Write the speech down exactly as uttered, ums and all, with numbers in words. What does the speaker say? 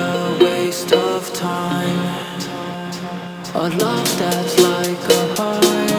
a waste of time, a love that's like a heart.